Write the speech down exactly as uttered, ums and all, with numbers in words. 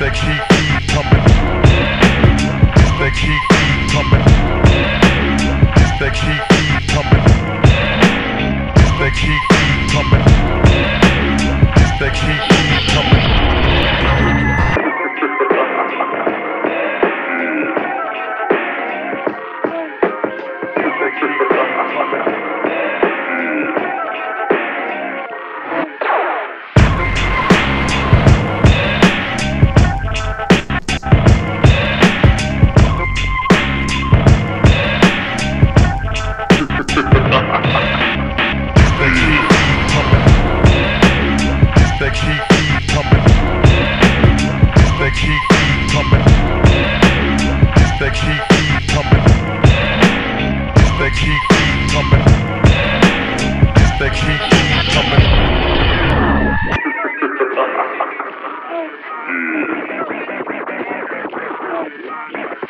that heat keep coming. It's that heat keep coming. It's that heat keep coming. It's that heat keep coming. It's that heat keep coming.